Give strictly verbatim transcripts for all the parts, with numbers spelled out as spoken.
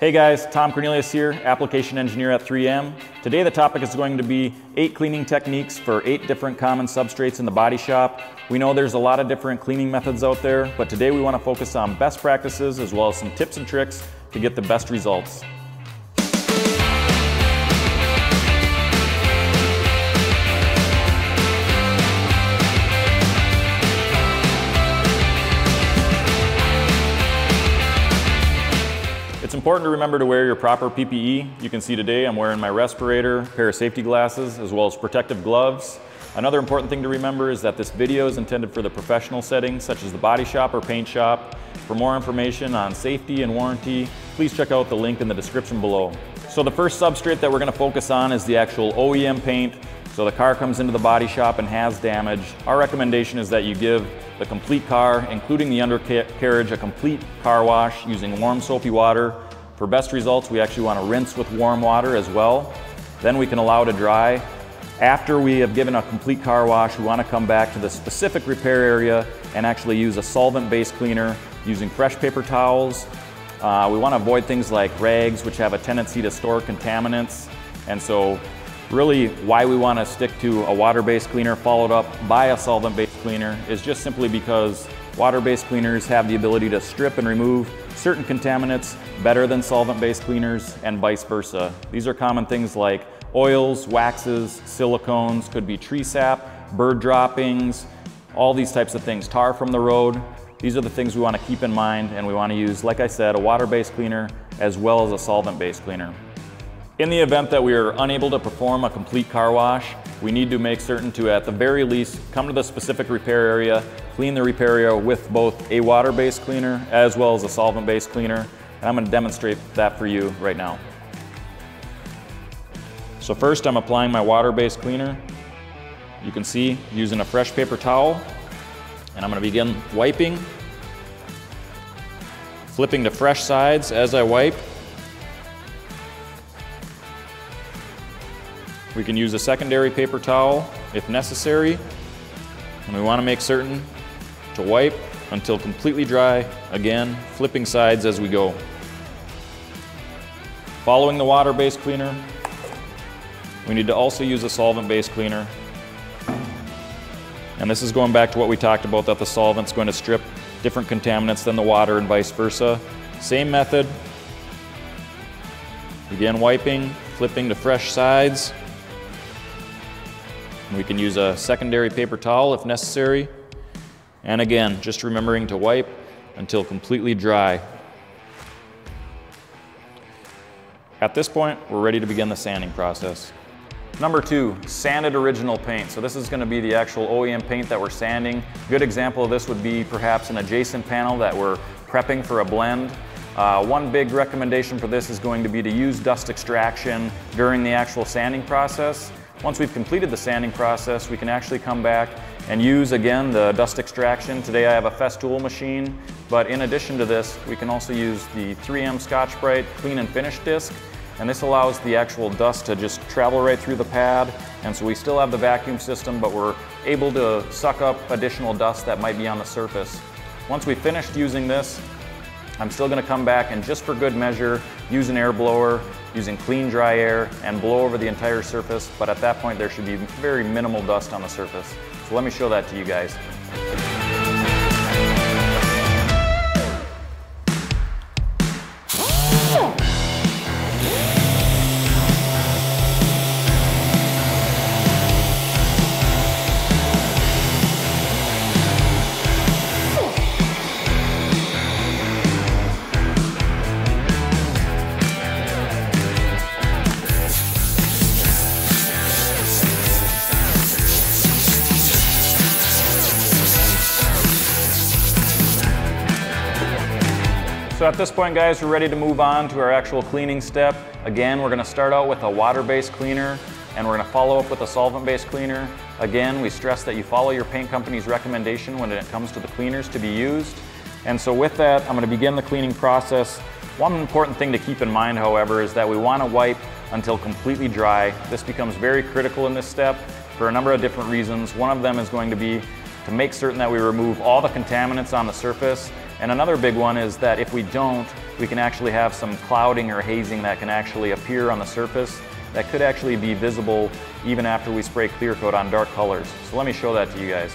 Hey guys, Tom Cornelius here, application engineer at three M. Today the topic is going to be eight cleaning techniques for eight different common substrates in the body shop. We know there's a lot of different cleaning methods out there, but today we want to focus on best practices as well as some tips and tricks to get the best results. It's important to remember to wear your proper P P E. You can see today I'm wearing my respirator, pair of safety glasses, as well as protective gloves. Another important thing to remember is that this video is intended for the professional settings, such as the body shop or paint shop. For more information on safety and warranty, please check out the link in the description below. So the first substrate that we're going to focus on is the actual O E M paint. So the car comes into the body shop and has damage. Our recommendation is that you give the complete car, including the undercarriage, a complete car wash using warm soapy water. For best results, we actually want to rinse with warm water as well. Then we can allow to dry. After we have given a complete car wash, we want to come back to the specific repair area and actually use a solvent-based cleaner using fresh paper towels. Uh, we want to avoid things like rags, which have a tendency to store contaminants. And so really why we want to stick to a water-based cleaner followed up by a solvent-based cleaner is just simply because water-based cleaners have the ability to strip and remove certain contaminants better than solvent-based cleaners and vice versa. These are common things like oils, waxes, silicones, could be tree sap, bird droppings, all these types of things, tar from the road. These are the things we want to keep in mind, and we want to use, like I said, a water-based cleaner as well as a solvent-based cleaner. In the event that we are unable to perform a complete car wash, we need to make certain to, at the very least, come to the specific repair area, clean the repair area with both a water-based cleaner as well as a solvent-based cleaner. And I'm going to demonstrate that for you right now. So first I'm applying my water-based cleaner. You can see, using a fresh paper towel. And I'm going to begin wiping, flipping to fresh sides as I wipe. We can use a secondary paper towel if necessary. And we want to make certain to wipe until completely dry, again, flipping sides as we go. Following the water-based cleaner, we need to also use a solvent-based cleaner. And this is going back to what we talked about, that the solvent's going to strip different contaminants than the water and vice versa. Same method. Again, wiping, flipping to fresh sides. We can use a secondary paper towel if necessary. And again, just remembering to wipe until completely dry. At this point, we're ready to begin the sanding process. Number two, sanded original paint. So this is going to be the actual O E M paint that we're sanding. A good example of this would be perhaps an adjacent panel that we're prepping for a blend. Uh, one big recommendation for this is going to be to use dust extraction during the actual sanding process. Once we've completed the sanding process, we can actually come back and use, again, the dust extraction. Today I have a Festool machine, but in addition to this, we can also use the three M Scotch-Brite Clean and Finish disc, and this allows the actual dust to just travel right through the pad, and so we still have the vacuum system, but we're able to suck up additional dust that might be on the surface. Once we've finished using this, I'm still going to come back and, just for good measure, use an air blower using clean, dry air and blow over the entire surface, but at that point there should be very minimal dust on the surface. So let me show that to you guys. So at this point, guys, we're ready to move on to our actual cleaning step. Again, we're going to start out with a water-based cleaner, and we're going to follow up with a solvent-based cleaner. Again, we stress that you follow your paint company's recommendation when it comes to the cleaners to be used. And so with that, I'm going to begin the cleaning process. One important thing to keep in mind, however, is that we want to wipe until completely dry. This becomes very critical in this step for a number of different reasons. One of them is going to be to make certain that we remove all the contaminants on the surface. And another big one is that if we don't, we can actually have some clouding or hazing that can actually appear on the surface that could actually be visible even after we spray clear coat on dark colors. So let me show that to you guys.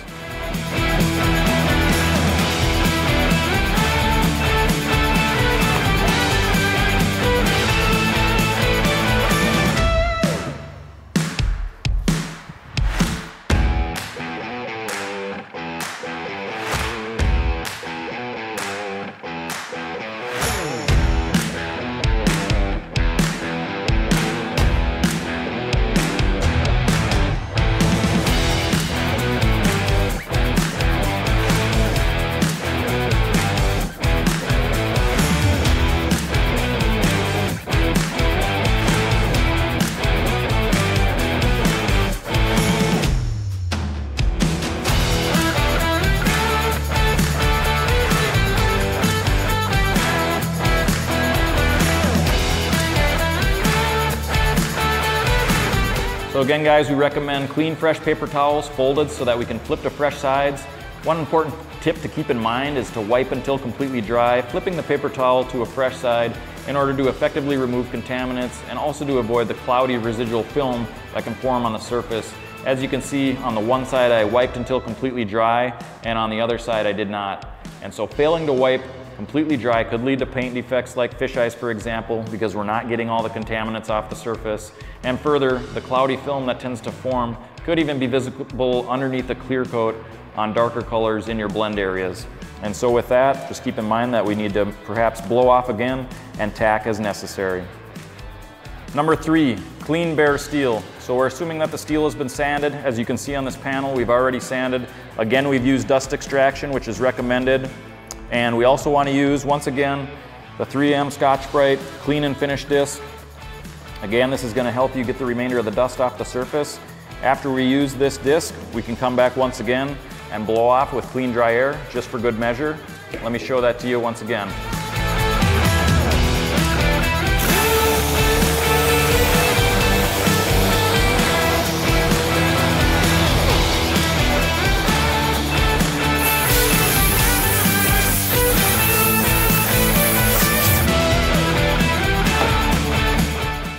So again, guys, we recommend clean, fresh paper towels, folded so that we can flip to fresh sides. One important tip to keep in mind is to wipe until completely dry, flipping the paper towel to a fresh side in order to effectively remove contaminants and also to avoid the cloudy residual film that can form on the surface. As you can see, on the one side I wiped until completely dry, and on the other side I did not. And so failing to wipe completely dry could lead to paint defects like fish eyes, for example, because we're not getting all the contaminants off the surface. And further, the cloudy film that tends to form could even be visible underneath the clear coat on darker colors in your blend areas. And so with that, just keep in mind that we need to perhaps blow off again and tack as necessary. Number three, clean bare steel. So we're assuming that the steel has been sanded. As you can see on this panel, we've already sanded. Again, we've used dust extraction, which is recommended. And we also want to use, once again, the three M Scotch-Brite Clean and Finish Disc. Again, this is going to help you get the remainder of the dust off the surface. After we use this disc, we can come back once again and blow off with clean, dry air, just for good measure. Let me show that to you once again.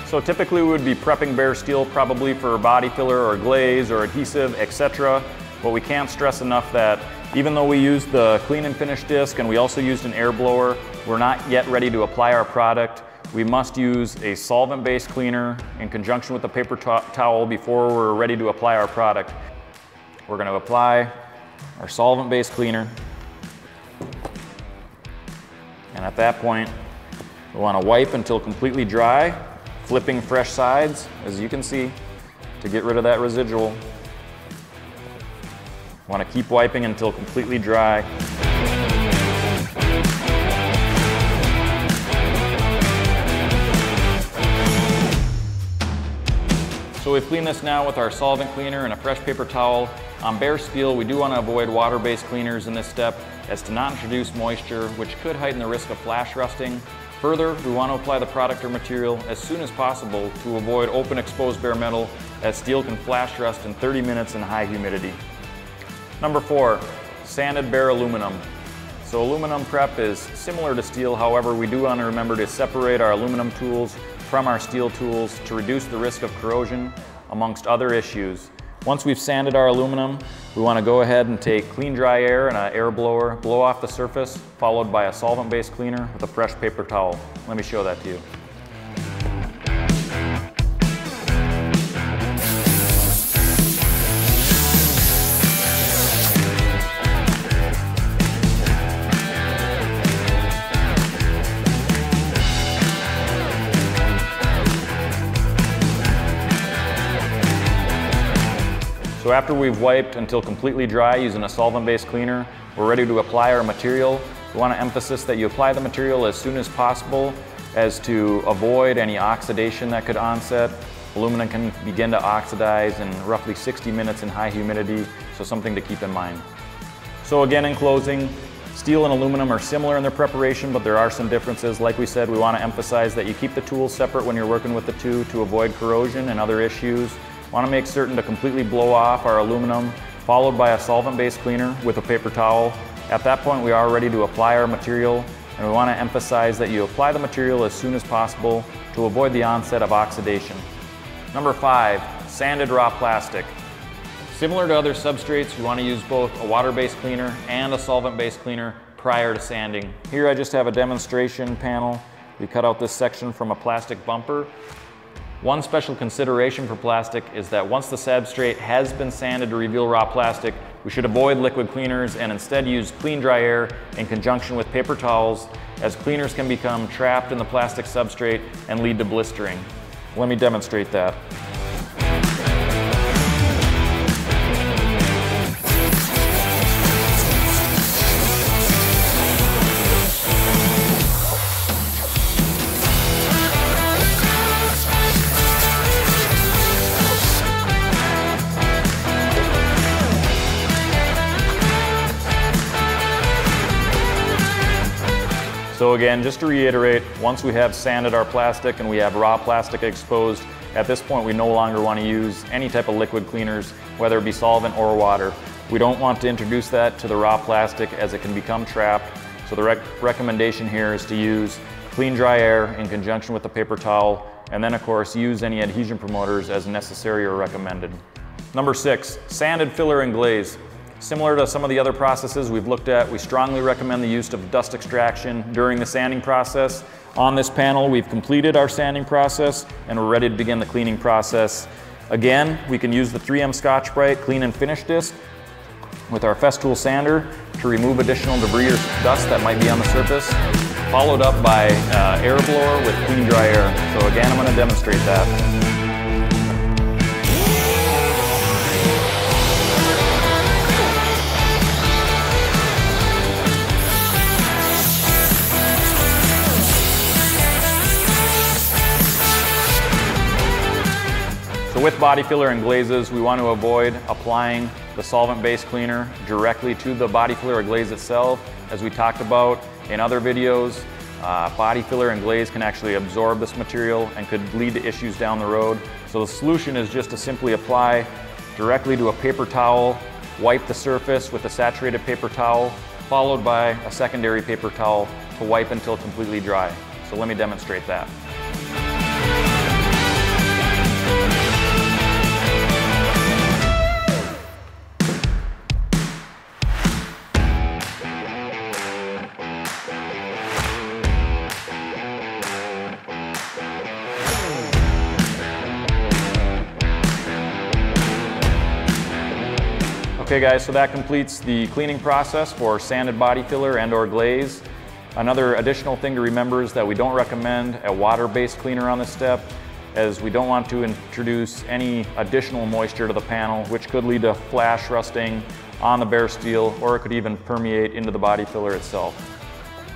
So typically we would be prepping bare steel probably for body filler or glaze or adhesive, et cetera. But we can't stress enough that even though we used the clean and finish disc and we also used an air blower, we're not yet ready to apply our product. We must use a solvent-based cleaner in conjunction with a paper towel before we're ready to apply our product. We're going to apply our solvent-based cleaner. And at that point, we want to wipe until completely dry, flipping fresh sides, as you can see, to get rid of that residual. Want to keep wiping until completely dry. So we've cleaned this now with our solvent cleaner and a fresh paper towel. On bare steel, we do want to avoid water-based cleaners in this step, as to not introduce moisture, which could heighten the risk of flash rusting. Further, we want to apply the product or material as soon as possible to avoid open exposed bare metal, as steel can flash rust in thirty minutes in high humidity. Number four, sanded bare aluminum. So aluminum prep is similar to steel, however we do want to remember to separate our aluminum tools from our steel tools to reduce the risk of corrosion, amongst other issues. Once we've sanded our aluminum, we want to go ahead and take clean, dry air and an air blower, blow off the surface, followed by a solvent-based cleaner with a fresh paper towel. Let me show that to you. So after we've wiped until completely dry using a solvent-based cleaner, we're ready to apply our material. We want to emphasize that you apply the material as soon as possible, as to avoid any oxidation that could onset. Aluminum can begin to oxidize in roughly sixty minutes in high humidity, so something to keep in mind. So again, in closing, steel and aluminum are similar in their preparation, but there are some differences. Like we said, we want to emphasize that you keep the tools separate when you're working with the two to avoid corrosion and other issues. Want to make certain to completely blow off our aluminum, followed by a solvent-based cleaner with a paper towel. At that point, we are ready to apply our material. and we want to emphasize that you apply the material as soon as possible to avoid the onset of oxidation. Number five, sanded raw plastic. Similar to other substrates, you want to use both a water-based cleaner and a solvent-based cleaner prior to sanding. Here I just have a demonstration panel. We cut out this section from a plastic bumper. One special consideration for plastic is that once the substrate has been sanded to reveal raw plastic, we should avoid liquid cleaners and instead use clean dry air in conjunction with paper towels, as cleaners can become trapped in the plastic substrate and lead to blistering. Let me demonstrate that. So again, just to reiterate, once we have sanded our plastic and we have raw plastic exposed, at this point we no longer want to use any type of liquid cleaners, whether it be solvent or water. We don't want to introduce that to the raw plastic as it can become trapped. So the rec- recommendation here is to use clean dry air in conjunction with a paper towel, and then of course use any adhesion promoters as necessary or recommended. Number six, sanded filler and glaze. Similar to some of the other processes we've looked at, we strongly recommend the use of dust extraction during the sanding process. On this panel, we've completed our sanding process and we're ready to begin the cleaning process. Again, we can use the three M Scotch-Brite Clean and Finish Disc with our Festool sander to remove additional debris or dust that might be on the surface, followed up by uh, air blower with clean dry air. So again, I'm going to demonstrate that. So with body filler and glazes, we want to avoid applying the solvent-based cleaner directly to the body filler or glaze itself. As we talked about in other videos, uh, body filler and glaze can actually absorb this material and could lead to issues down the road. So the solution is just to simply apply directly to a paper towel, wipe the surface with a saturated paper towel, followed by a secondary paper towel to wipe until completely dry. So let me demonstrate that. Okay guys, so that completes the cleaning process for sanded body filler and or glaze. Another additional thing to remember is that we don't recommend a water-based cleaner on this step, as we don't want to introduce any additional moisture to the panel, which could lead to flash rusting on the bare steel, or it could even permeate into the body filler itself.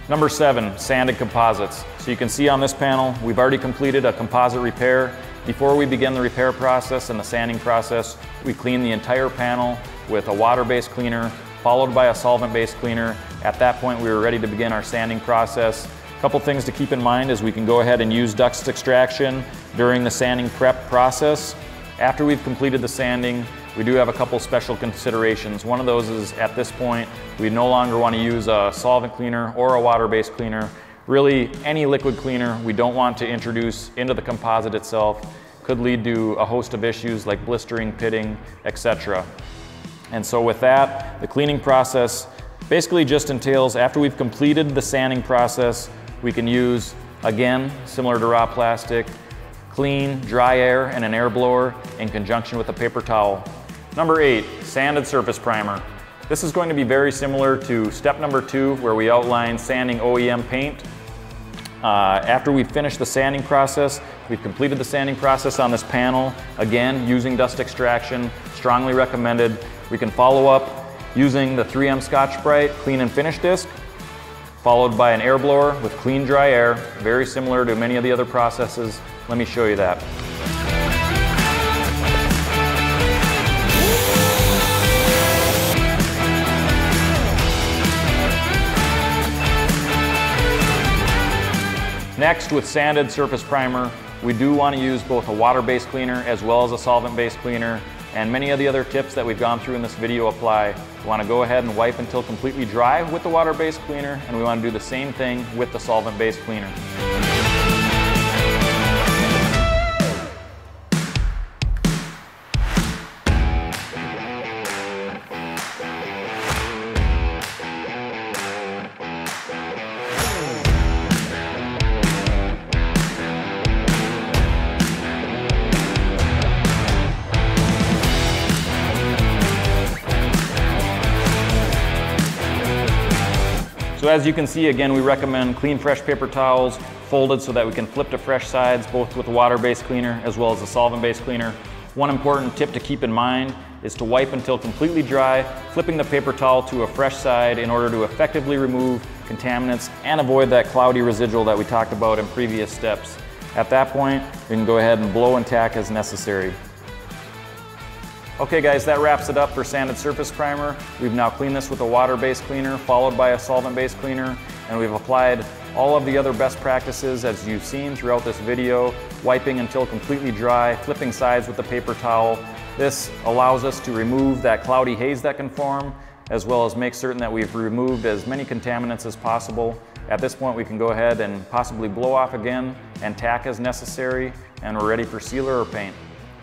Number seven, sanded composites. So you can see on this panel, we've already completed a composite repair. Before we begin the repair process and the sanding process, we clean the entire panel with a water-based cleaner, followed by a solvent-based cleaner. At that point, we were ready to begin our sanding process. A couple things to keep in mind is we can go ahead and use dust extraction during the sanding prep process. After we've completed the sanding, we do have a couple special considerations. One of those is at this point, we no longer want to use a solvent cleaner or a water-based cleaner. Really, any liquid cleaner we don't want to introduce into the composite itself. Could lead to a host of issues like blistering, pitting, et cetera. And so with that, the cleaning process basically just entails, after we've completed the sanding process, we can use, again, similar to raw plastic, clean, dry air and an air blower in conjunction with a paper towel. Number eight, sanded surface primer. This is going to be very similar to step number two, where we outline sanding O E M paint. Uh, after we finish the sanding process, we've completed the sanding process on this panel, again, using dust extraction, strongly recommended. We can follow up using the three M Scotch-Brite Clean and Finish Disc, followed by an air blower with clean dry air, very similar to many of the other processes. Let me show you that. Next, with sanded surface primer, we do want to use both a water-based cleaner as well as a solvent-based cleaner. And many of the other tips that we've gone through in this video apply. We want to go ahead and wipe until completely dry with the water-based cleaner, and we want to do the same thing with the solvent-based cleaner. So as you can see, again, we recommend clean, fresh paper towels, folded so that we can flip to fresh sides, both with a water-based cleaner as well as a solvent-based cleaner. One important tip to keep in mind is to wipe until completely dry, flipping the paper towel to a fresh side in order to effectively remove contaminants and avoid that cloudy residual that we talked about in previous steps. At that point, we can go ahead and blow and tack as necessary. Okay guys, that wraps it up for sanded surface primer. We've now cleaned this with a water-based cleaner followed by a solvent-based cleaner, and we've applied all of the other best practices as you've seen throughout this video, wiping until completely dry, flipping sides with the paper towel. This allows us to remove that cloudy haze that can form, as well as make certain that we've removed as many contaminants as possible. At this point, we can go ahead and possibly blow off again and tack as necessary, and we're ready for sealer or paint.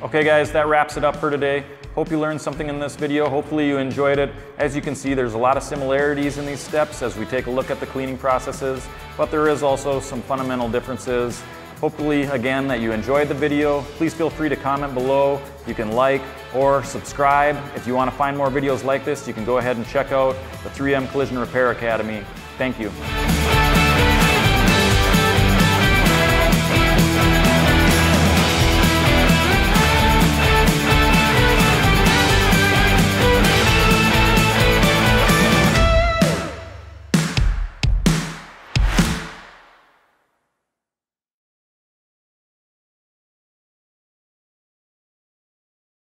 Okay guys, that wraps it up for today. Hope you learned something in this video. Hopefully you enjoyed it. As you can see, there's a lot of similarities in these steps as we take a look at the cleaning processes, but there is also some fundamental differences. Hopefully, again, that you enjoyed the video. Please feel free to comment below. You can like or subscribe. If you want to find more videos like this, you can go ahead and check out the three M Collision Repair Academy. Thank you.